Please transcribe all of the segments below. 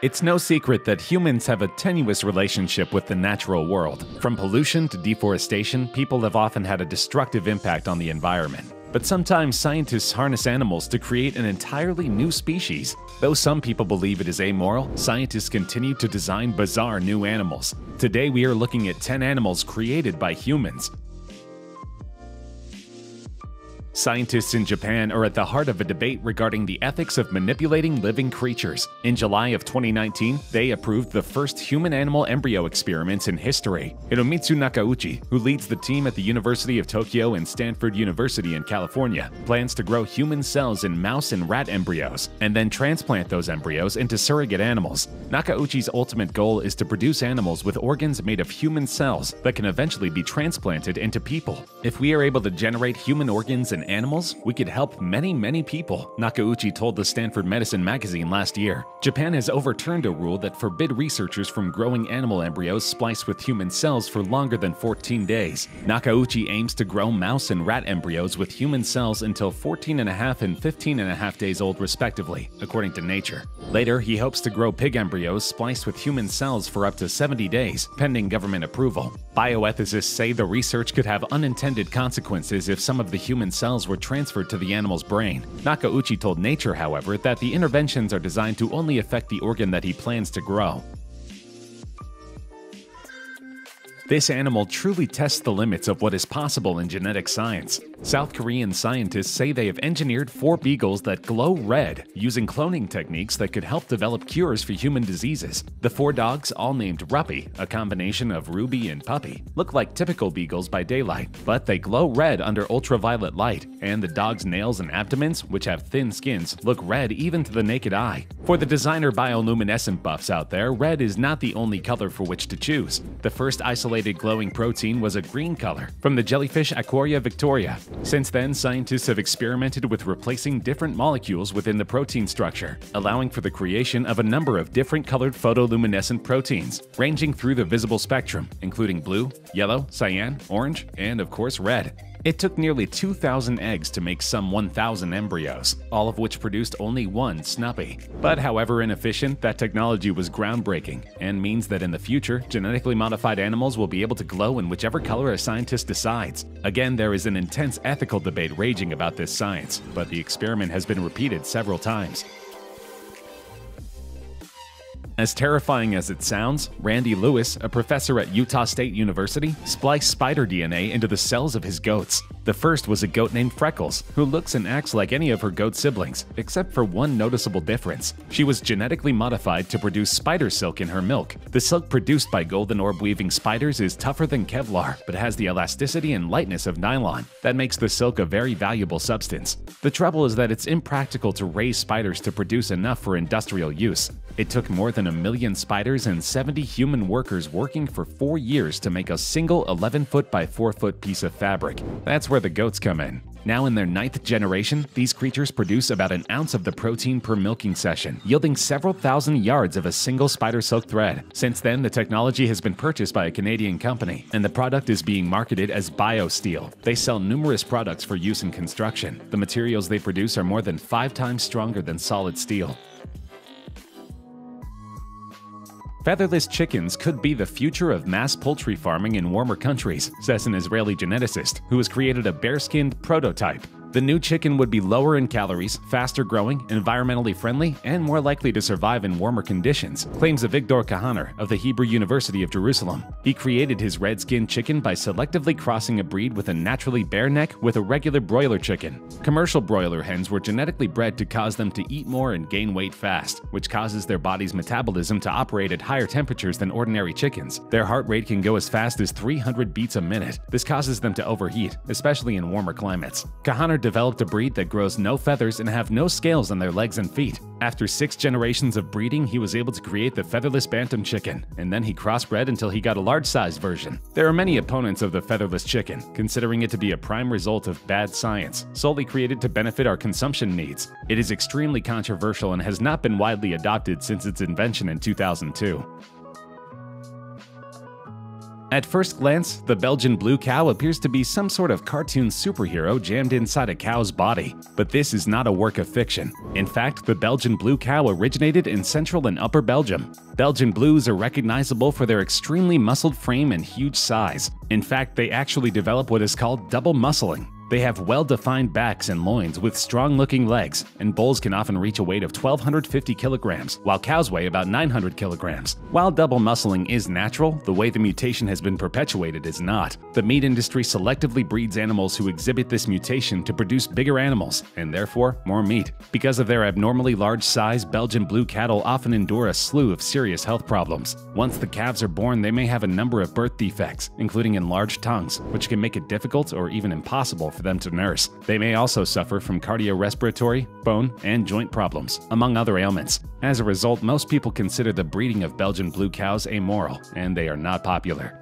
It's no secret that humans have a tenuous relationship with the natural world. From pollution to deforestation, people have often had a destructive impact on the environment. But sometimes scientists harness animals to create an entirely new species. Though some people believe it is amoral, scientists continue to design bizarre new animals. Today we are looking at 10 animals created by humans. Scientists in Japan are at the heart of a debate regarding the ethics of manipulating living creatures. In July of 2019, they approved the first human-animal embryo experiments in history. Hiromitsu Nakauchi, who leads the team at the University of Tokyo and Stanford University in California, plans to grow human cells in mouse and rat embryos, and then transplant those embryos into surrogate animals. Nakauchi's ultimate goal is to produce animals with organs made of human cells that can eventually be transplanted into people. If we are able to generate human organs and animals, we could help many people, Nakauchi told the Stanford Medicine magazine last year. Japan has overturned a rule that forbid researchers from growing animal embryos spliced with human cells for longer than 14 days. Nakauchi aims to grow mouse and rat embryos with human cells until 14.5 and 15.5 days old respectively, according to Nature. Later, he hopes to grow pig embryos spliced with human cells for up to 70 days, pending government approval. Bioethicists say the research could have unintended consequences if some of the human cells were transferred to the animal's brain. Nakauchi told Nature, however, that the interventions are designed to only affect the organ that he plans to grow. This animal truly tests the limits of what is possible in genetic science. South Korean scientists say they have engineered 4 beagles that glow red, using cloning techniques that could help develop cures for human diseases. The 4 dogs, all named Ruppy, a combination of Ruby and Puppy, look like typical beagles by daylight, but they glow red under ultraviolet light, and the dog's nails and abdomens, which have thin skins, look red even to the naked eye. For the designer bioluminescent buffs out there, red is not the only color for which to choose. The first isolated glowing protein was a green color from the jellyfish Aequorea victoria. Since then, scientists have experimented with replacing different molecules within the protein structure, allowing for the creation of a number of different colored photoluminescent proteins, ranging through the visible spectrum, including blue, yellow, cyan, orange, and of course red. It took nearly 2,000 eggs to make some 1,000 embryos, all of which produced only 1 Snuppy. But however inefficient, that technology was groundbreaking, and means that in the future, genetically modified animals will be able to glow in whichever color a scientist decides. Again, there is an intense ethical debate raging about this science, but the experiment has been repeated several times. As terrifying as it sounds, Randy Lewis, a professor at Utah State University, spliced spider DNA into the cells of his goats. The first was a goat named Freckles, who looks and acts like any of her goat siblings, except for one noticeable difference. She was genetically modified to produce spider silk in her milk. The silk produced by golden orb-weaving spiders is tougher than Kevlar, but has the elasticity and lightness of nylon. That makes the silk a very valuable substance. The trouble is that it's impractical to raise spiders to produce enough for industrial use. It took more than 1 million spiders and 70 human workers working for 4 years to make a single 11-foot by 4-foot piece of fabric. That's where the goats come in. Now in their 9th generation, these creatures produce about an ounce of the protein per milking session, yielding several thousand yards of a single spider silk thread. Since then, the technology has been purchased by a Canadian company, and the product is being marketed as BioSteel. They sell numerous products for use in construction. The materials they produce are more than 5 times stronger than solid steel. Featherless chickens could be the future of mass poultry farming in warmer countries, says an Israeli geneticist who has created a bear-skinned prototype. The new chicken would be lower in calories, faster growing, environmentally friendly, and more likely to survive in warmer conditions, claims Avigdor Kahana of the Hebrew University of Jerusalem. He created his red-skinned chicken by selectively crossing a breed with a naturally bare neck with a regular broiler chicken. Commercial broiler hens were genetically bred to cause them to eat more and gain weight fast, which causes their body's metabolism to operate at higher temperatures than ordinary chickens. Their heart rate can go as fast as 300 beats a minute. This causes them to overheat, especially in warmer climates. Kahana developed a breed that grows no feathers and have no scales on their legs and feet. After 6 generations of breeding, he was able to create the featherless bantam chicken, and then he crossbred until he got a large-sized version. There are many opponents of the featherless chicken, considering it to be a prime result of bad science, solely created to benefit our consumption needs. It is extremely controversial and has not been widely adopted since its invention in 2002. At first glance, the Belgian blue cow appears to be some sort of cartoon superhero jammed inside a cow's body, but this is not a work of fiction. In fact, the Belgian blue cow originated in Central and Upper Belgium. Belgian blues are recognizable for their extremely muscled frame and huge size. In fact, they actually develop what is called double muscling. They have well-defined backs and loins with strong-looking legs, and bulls can often reach a weight of 1,250 kilograms, while cows weigh about 900 kilograms. While double muscling is natural, the way the mutation has been perpetuated is not. The meat industry selectively breeds animals who exhibit this mutation to produce bigger animals, and therefore more meat. Because of their abnormally large size, Belgian blue cattle often endure a slew of serious health problems. Once the calves are born, they may have a number of birth defects, including enlarged tongues, which can make it difficult or even impossible for them to nurse. They may also suffer from cardiorespiratory, bone, and joint problems, among other ailments. As a result, most people consider the breeding of Belgian blue cows amoral, and they are not popular.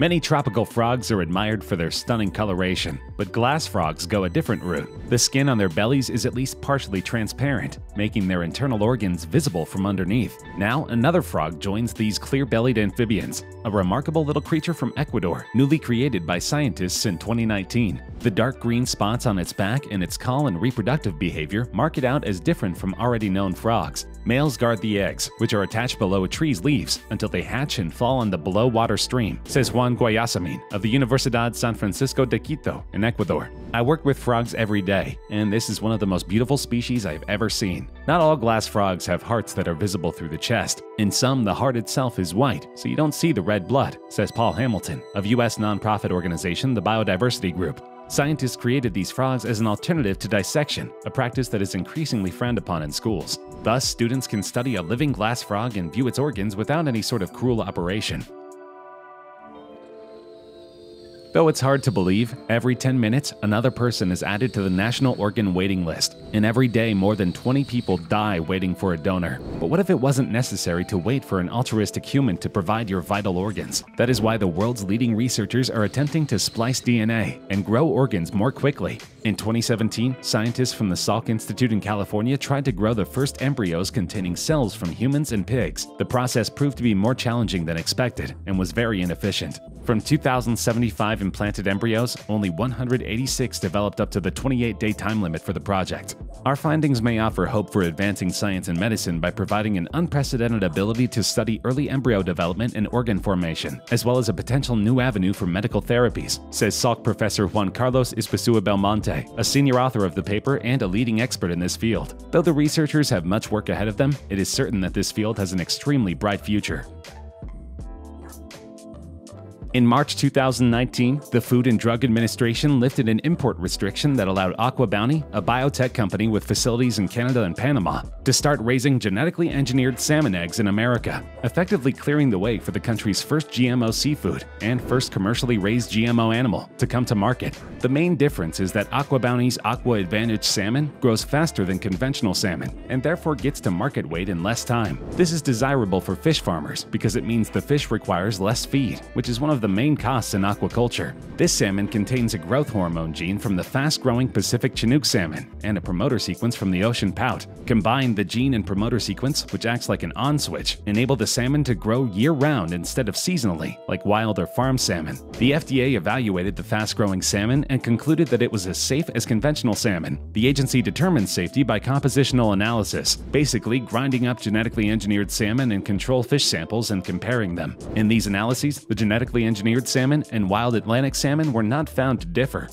Many tropical frogs are admired for their stunning coloration, but glass frogs go a different route. The skin on their bellies is at least partially transparent, making their internal organs visible from underneath. Now, another frog joins these clear-bellied amphibians, a remarkable little creature from Ecuador, newly created by scientists in 2019. The dark green spots on its back and its call and reproductive behavior mark it out as different from already known frogs. Males guard the eggs, which are attached below a tree's leaves, until they hatch and fall on the below-water stream, says Juan Guayasamin of the Universidad San Francisco de Quito in Ecuador. I work with frogs every day, and this is one of the most beautiful species I've ever seen. Not all glass frogs have hearts that are visible through the chest. In some, the heart itself is white, so you don't see the red blood, says Paul Hamilton of U.S. nonprofit organization The Biodiversity Group. Scientists created these frogs as an alternative to dissection, a practice that is increasingly frowned upon in schools. Thus, students can study a living glass frog and view its organs without any sort of cruel operation. Though it's hard to believe, every 10 minutes, another person is added to the national organ waiting list, and every day more than 20 people die waiting for a donor. But what if it wasn't necessary to wait for an altruistic human to provide your vital organs? That is why the world's leading researchers are attempting to splice DNA and grow organs more quickly. In 2017, scientists from the Salk Institute in California tried to grow the first embryos containing cells from humans and pigs. The process proved to be more challenging than expected and was very inefficient. From 2,075 implanted embryos, only 186 developed up to the 28-day time limit for the project. Our findings may offer hope for advancing science and medicine by providing an unprecedented ability to study early embryo development and organ formation, as well as a potential new avenue for medical therapies, says Salk professor Juan Carlos Izpisua Belmonte, a senior author of the paper and a leading expert in this field. Though the researchers have much work ahead of them, it is certain that this field has an extremely bright future. In March 2019, the Food and Drug Administration lifted an import restriction that allowed Aqua Bounty, a biotech company with facilities in Canada and Panama, to start raising genetically engineered salmon eggs in America, effectively clearing the way for the country's first GMO seafood and first commercially raised GMO animal to come to market. The main difference is that Aqua Bounty's Aqua Advantage salmon grows faster than conventional salmon and therefore gets to market weight in less time. This is desirable for fish farmers because it means the fish requires less feed, which is one of the main costs in aquaculture. This salmon contains a growth hormone gene from the fast-growing Pacific Chinook salmon and a promoter sequence from the ocean pout. Combined, the gene and promoter sequence, which acts like an on switch, enable the salmon to grow year-round instead of seasonally, like wild or farm salmon. The FDA evaluated the fast-growing salmon and concluded that it was as safe as conventional salmon. The agency determines safety by compositional analysis, basically grinding up genetically engineered salmon and control fish samples and comparing them. In these analyses, the genetically engineered salmon and wild Atlantic salmon were not found to differ.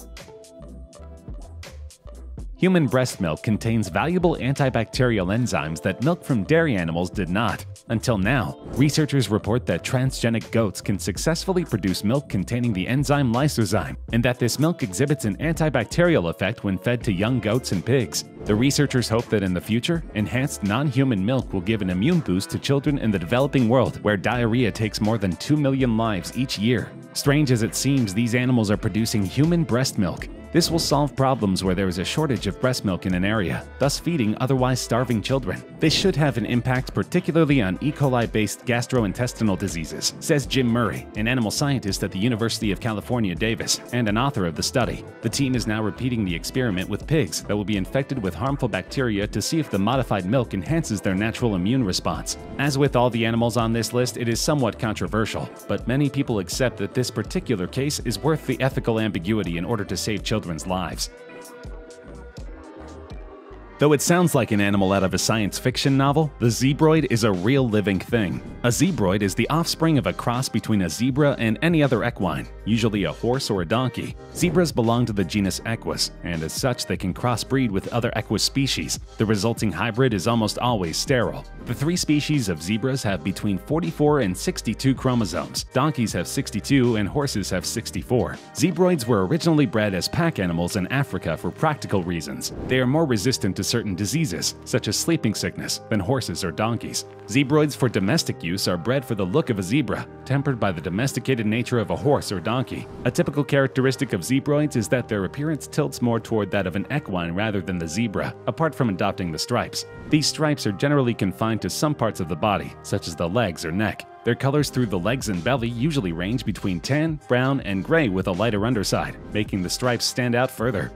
Human breast milk contains valuable antibacterial enzymes that milk from dairy animals did not. Until now, researchers report that transgenic goats can successfully produce milk containing the enzyme lysozyme, and that this milk exhibits an antibacterial effect when fed to young goats and pigs. The researchers hope that in the future, enhanced non-human milk will give an immune boost to children in the developing world, where diarrhea takes more than 2 million lives each year. Strange as it seems, these animals are producing human breast milk. This will solve problems where there is a shortage of breast milk in an area, thus feeding otherwise starving children. This should have an impact particularly on E. coli-based gastrointestinal diseases, says Jim Murray, an animal scientist at the University of California, Davis, and an author of the study. The team is now repeating the experiment with pigs that will be infected with harmful bacteria to see if the modified milk enhances their natural immune response. As with all the animals on this list, it is somewhat controversial, but many people accept that this particular case is worth the ethical ambiguity in order to save children's lives. Though it sounds like an animal out of a science fiction novel, the zebroid is a real living thing. A zebroid is the offspring of a cross between a zebra and any other equine, usually a horse or a donkey. Zebras belong to the genus Equus, and as such they can crossbreed with other Equus species. The resulting hybrid is almost always sterile. The three species of zebras have between 44 and 62 chromosomes. Donkeys have 62 and horses have 64. Zebroids were originally bred as pack animals in Africa for practical reasons. They are more resistant to certain diseases, such as sleeping sickness, than horses or donkeys. Zebroids for domestic use are bred for the look of a zebra, tempered by the domesticated nature of a horse or donkey. A typical characteristic of zebroids is that their appearance tilts more toward that of an equine rather than the zebra, apart from adopting the stripes. These stripes are generally confined to some parts of the body, such as the legs or neck. Their colors through the legs and belly usually range between tan, brown, and gray with a lighter underside, making the stripes stand out further.